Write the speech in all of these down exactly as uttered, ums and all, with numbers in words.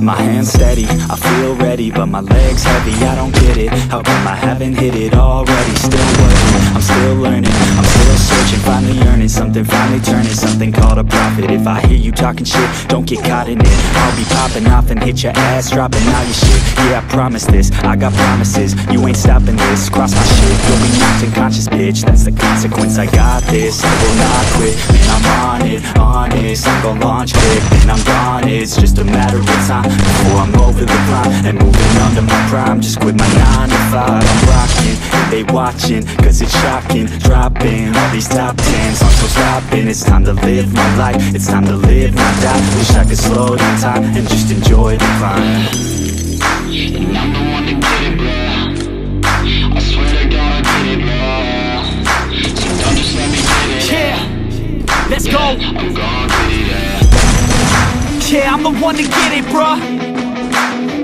My hands steady, I feel ready, but my legs heavy, I don't get it. How come I haven't hit it already? Still working, I'm still learning, I'm still searching. Finally earning something, finally turning something called a profit. If I hear you talking shit, don't get caught in it. I'll be popping off and hit your ass, dropping all your shit. Yeah, I promise this, I got promises. You ain't stopping this, cross my shit. You'll be knocked unconscious, bitch, that's the consequence. I got this, I will not quit, man, I'm on it, honest. I'm gon' launch it, and I'm gone, it's just a matter of time. Before I'm over the line and moving under my prime, just quit my nine to five. I'm rocking, and they watching, cause it's shocking. Dropping all these top tens, I'm so stopping. It's time to live my life, it's time to live my die. Wish I could slow down time and just enjoy the climb. And I'm the one to get it, bro. I swear to God I get it, bro. So don't just let me get it. Yeah, let's go. I'm gonna get it. Yeah, I'm the one to get it, bruh.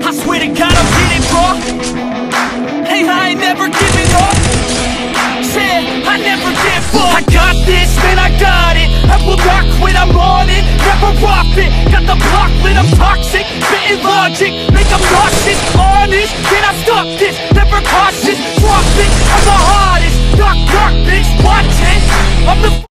I swear to God I'm in it, bruh. Hey, I ain't never giving up. Yeah, I never give up. I got this, man, I got it. I will rock when I'm on it, never rock it. Got the block lit, I'm toxic, spitting logic, make them nauseous.